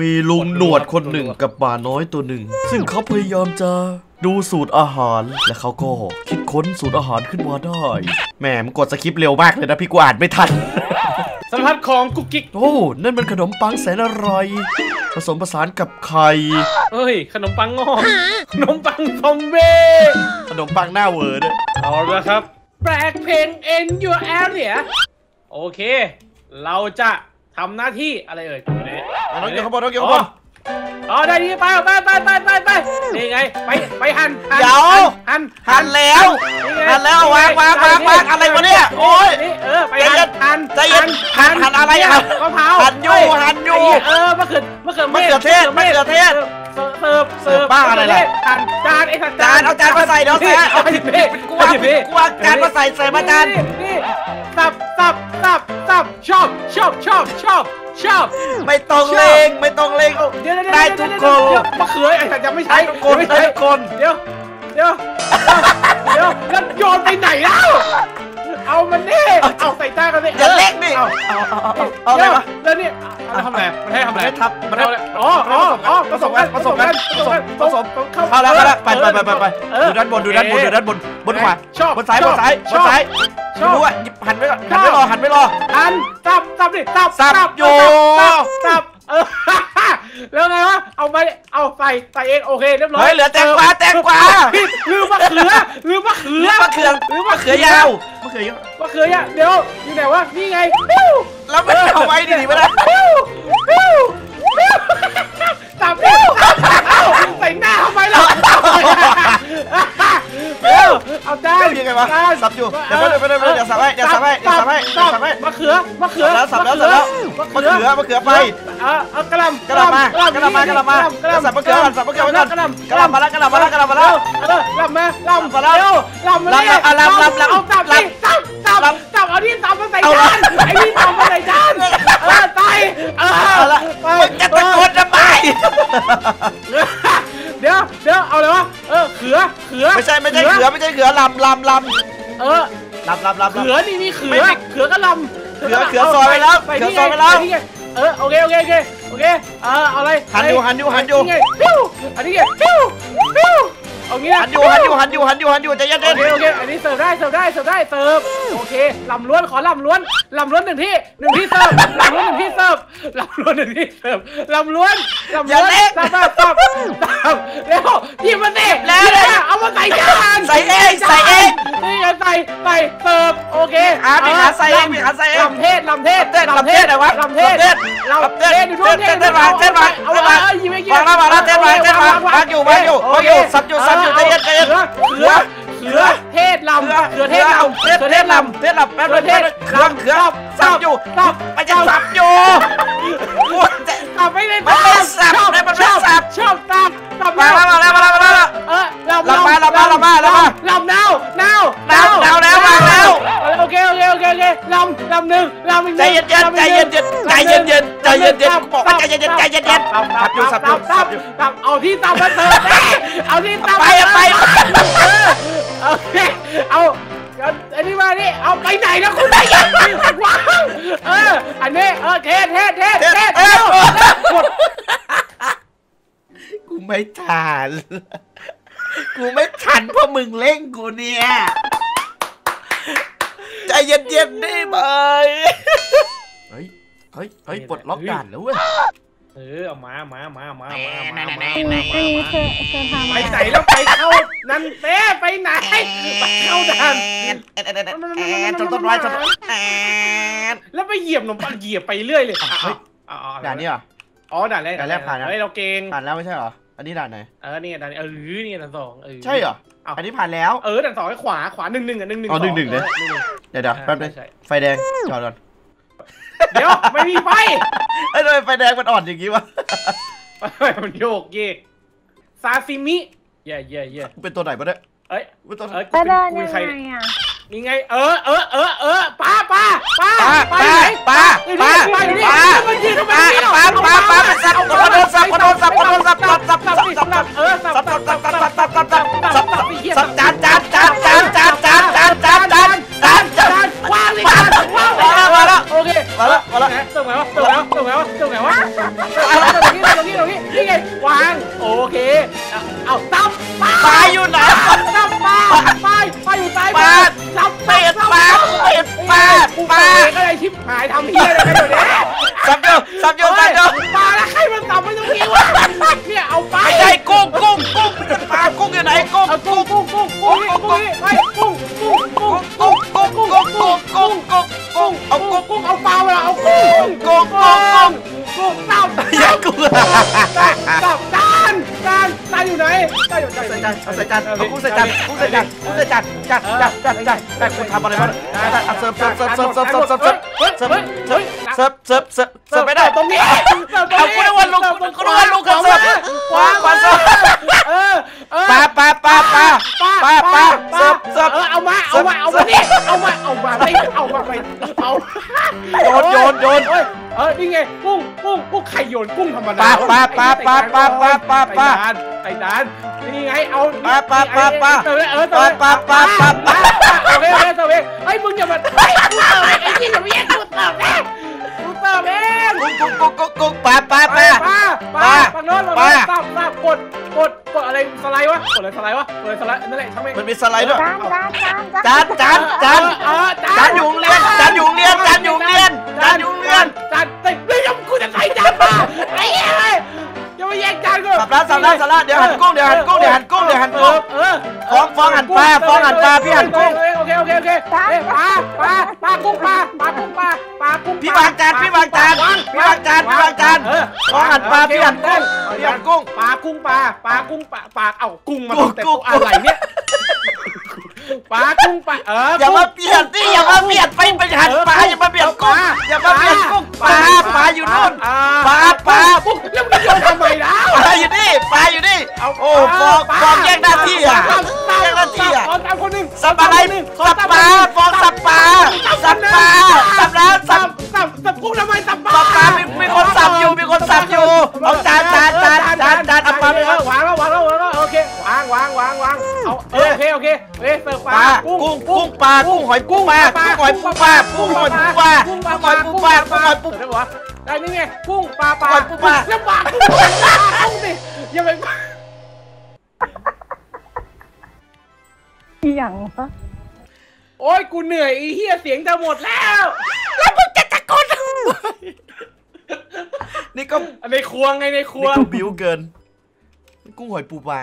มีลุงหนวดคนหนึ่งกับป่าน้อยตัวหนึ่งซึ่งเขาพยายามจะดูสูตรอาหารและเขาก็คิดค้นสูตรอาหารขึ้นมาได้แหมมันกดสคริปต์เร็วมากเลยนะพี่กูอ่านไม่ทันสำรับของกุ๊กกิ๊กโอ้นั่นมันขนมปังแสนอร่อยผสมผสานกับไข่เฮ้ยขนมปังงอกขนมปังซอมเบ้ขนมปังหน้าเวอร์ด้วยเอาละครับแปลกเพลง in your area โอเคเราจะทำหน้าที่อะไรเอ่ยน้องเกี่ยวข้าวบอลน้องเกี่ยวข้าวบอลอ๋อได้ดีไปนี่ไงไปหันแล้ววางอะไรวะเนี่ยโอ้ยไปหันอะไรอ่ะมะพร้าวหันอยู่มะเขือเทศเสิร์ฟบ้าอะไรล่ะจานเอาจานมาใส่เดี๋ยวแซ่กวนจานมาใส่มาจานตับชอบไม่ต้องเลงได้ทุกคนมะเขือไอ้สัตว์ยังไม่ใช้ทุกคนเดี๋ยวแล้วโยนไปไหนแล้วเอามันนี่เอาใส่ตากันเลยอย่าเล็กดิเอาอะไรวะแล้วนี่ทำอะไรมันให้ทับมันให้อ๋อผสมกันเข้าแล้วไปดูด้านบนขวาบนซ้ายไม่รู้อ่ะหันไม่รอตับแล้วไงวะเอาใส่เองโอเคเรียบร้อยเหลือแตงกวาลืมมะเขือยาวเดี๋ยวอยู่ไหนวะนี่ไงแล้วไม่เอาไว้ดีไม่ได้ตับใส่หน้าทำไมล่ะเอาจานยังไงวะสับอยู่เดี๋ยวสับให้มะเขือสับแล้วไปกระลำมาสับมะเขือกระลำมาแล้วลำเอาที่สับมาใส่จานไปจะตะโกนทำไมเดี๋ยวเอาเลยวะเขือไม่ใช่เขือลำลำเขือนี่มีเขือก็ลำเขือซอยไปแล้วโอเคเอาอะไรหันอยู่อันนี้เอางี้หันอยู่จะยัดเด่นโอเคอันนี้เสิร์ฟได้โอเคลำล้วนขอลำล้วน1 ที่เสิร์ฟลำล้วนหนึ่งที่เสิร์ฟอย่าเล่นตับแล้วที่มันเด็ดแล้วเอามาใส่จานใส่เองนี่ไงใส่เสิร์ฟโอเคใส่เองลำเทศอะไรวะลำเทศอยู่ทุกเทศวางอยู่สับอยู่เขือเทศลำแป๊บเขือสับอยู่ไม่ได้สับชอบสับลำมาแล้วโอเคลำหนึ่งใจเย็นบอกว่าใจเย็นสับเอาที่สับมาเสิร์ฟเอาที่สับไปเอาอันนี้มานี่เอาไปไหนนะคุณได้ยังว้าวอันนี้เทศกูไม่ทันเพราะมึงเล่งกูเนี่ยใจเย็นๆได้ไหมเฮ้ยปลดล็อกด่านแล้วเว้ยเอามาไปไหนแล้วไปเข้านั่นเป๊ะไปไหนไปเข้าด่านจนต้นไม้แล้วไปเหยียบไปเรื่อยเลยด่านนี้เหรออ๋อด่านแรกผ่านแล้วเราเก่งผ่านแล้วไม่ใช่เหรออันนี้ด่านไหนนี่ด่านนี่ด่านสองใช่เหรออันนี้ผ่านแล้วด่านสองให้ขวา1-1อ๋อ1-1เลยเดี๋ยวแป๊บนึงไฟแดงจอดก่อนเดี๋ยวไม่มีไฟทำไมไฟแดงมันอ่อนอย่างงี้วะมันโยกซาซิมิเย่เป็นตัวไหนบ้างเนี่ย เอ้ยกูเป็นใครนี่ไงจัดคุณทำอะไรบ้างเสิร์ฟไม่ได้ตรงนี้เอาคุณวันลุงคุณวันลุงเขาเสิร์ฟขวาเสิร์ฟป้าเสิร์ฟเอามาโยนนี่ไงกุ้งไข่โยนกุ้งธรรมดาป้าไอ้ดานนี่ไงเอาป้าป้าเต๋อเองไอ้มึงอย่ามาไอ้ที่หนูแย่งกูเต๋อเองกูป้าโน้นกดอะไรสไลด์วะนั่นแหละทำไมมันมีสไลด์ด้วยจานอยู่โรงเรียนแต่ยังกูจะใครจานมาไอ้ยังไม่แยกจานกูสับละเดี๋ยวหันกุ้งฟองหันปลาพี่หันกุ้งโอเคปลากุ้งพี่วางจานฟองหันปลาพี่หันกุ้งปลากุ้งเอ้ากุ้งมาแต่กูอะไรเนี่ยปลากุ้งปลาอย่ามาเปลี่ยนดิอย่ามาเปลี่ยนไปหันปลาอย่ามาเปลี่ยนกุ้งปลาอยู่นู่นปลาปุ๊บแล้วมันโยนทำไมแล้วปลาอยู่นี่โอ้ฟองแยกหน้าที่อ่ะสับกุ้งทำไมสับปลามีคนสับอยู่เอาจานเอาปลาไปวางแล้วโอเควางเอาโอเคเว้ยเสิร์ฟปลากุ้งปลากุ้งหอยกุ้งปลากุ้งหอยปูปลาได้ปะได้นี่ไงกุ้งปลาแล้วปลากุ้งสิอย่าไปเสียงปะโอ้ยกูเหนื่อยไอ้เหี้ยเสียงจะหมดแล้วมึงจะตะโกนทำไมนี่ก็ในครัวบิ้วเกินกุ้งหอยปูปลา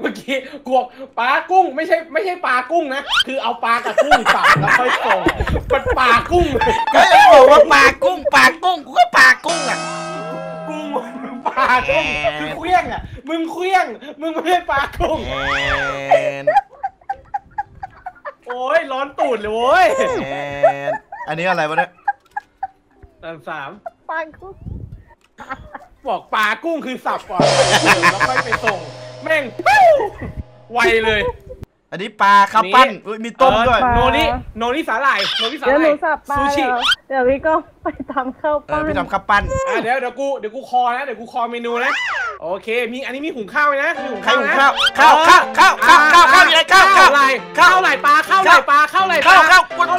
เมื่อกี้กวกปลากุ้งไม่ใช่ปลากุ้งนะคือเอาปลากับกุ้งสับแล้วค่อยส่งเป็นปลากุ้งก็เลยบอกว่าปลากุ้งกูก็ปลากุ้งอ่ะกุ้งปลากุ้งคือเคลี้ยงอ่ะมึงไม่ได้ปลากุ้งโอ้ยร้อนตูดเลยโว้ยอันนี้อะไรวะเนี่ย3ปลากุ้งบอกปลากุ้งคือสับก่อนแล้วค่อยไปส่งแม่งไวเลยอันนี้ปลาข้าวปั้นมีต้มด้วยโนนี่สาหร่ายซูชิเดี๋ยวพี่ก็ไปทำข้าวปั้นไปทำข้าวปั้นเดี๋ยวกูคอนะเดี๋ยวกูคอเมนูนะโอเคมีอันนี้มีหุงข้าวนะข้าวไหลปลาหม้อสา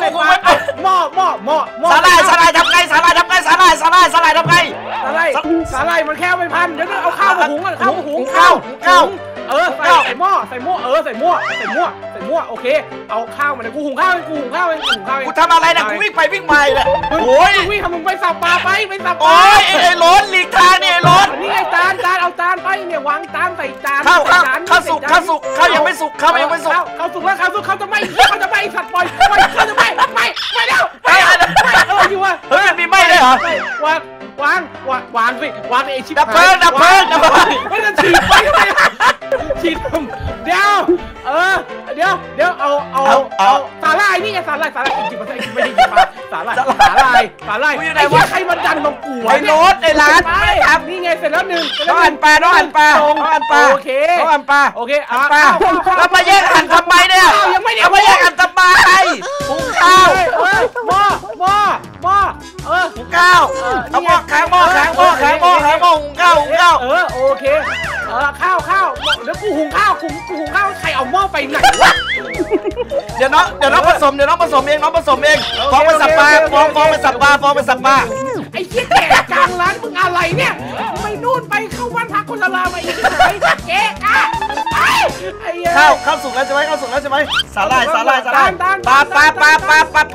หร่ายมันแค่ไม่พันเดี๋ยวเอาข้าวมาหุงก่อนข้าวใส่หม้อโอเคเอาข้าวมาเนี่ยกูหุงข้าวกูทำอะไรนะกูวิ่งไปแหละโอ้ยวิ่งทำมึงไปสับปลาโอ้ยไอ้ล้นหลีกทางเนี่ยล้นนี่ไอ้จานเอาจานไปเนี่ยวางจานใส่จานข้าวสุกข้าวยังไม่สุกข้าวสุกเขาจะไม่สัตว์ปล่อยเขาจะไม่แล้วอะไรอยู่วะเฮ้ยมีไม่ได้เหรอวางสิวางไอชิบะดับเพลิงไม่ต้องฉีดไปทำไมเดี๋ยว เดี๋ยวเอาสาหร่ายนี่ไงสาหร่ายจริงๆมันไม่ได้หยิบมาสาหร่ายกูอยู่ไหนวะใครมันดันของกูไอ้รถไอ้ร้านไม่ครับนี่ไงเสร็จแล้วหนึ่งต้องหันปลาต้องหันปลาโอเคต้องหันปลาโอเคหันปลาแล้วมาแยกหันทำไมเนี่ยยังไม่ได้มาแยกหันทำไมหุงข้าวหม้อหุงข้าวเอาหม้อหุงข้าวเออโอเคข้าวแล้วกูหุงข้าวกูหุงข้าวใครเอาหม้อไปไหนวะเดี๋ยวน้องผสมเองฟองไปสับปลาไอ้เหี้ยแก่กลางร้านมึงอะไรเนี่ยไปนู่นไปเข้าบ้านพักคนละลาไปอีกเก๊กะข้าวสุกแล้วใช่ไหมสาหร่ายปล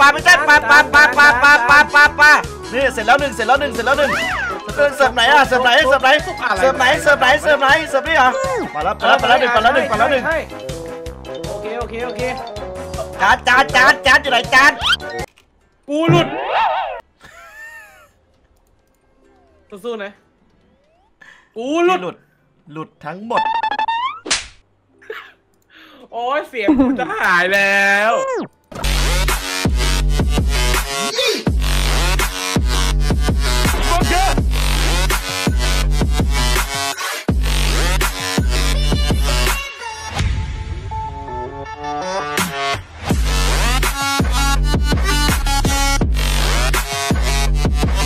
าไม่ใช่ปลานี่เสร็จแล้วหนึ่งเสิร์ฟไหนนี่เหรอไปแล้วหนึ่งโอเคจานอยู่ไหนจานกูหลุดสู้ๆนะกูหลุดทั้งหมดโอ้ยเสียงกูจะหายแล้ว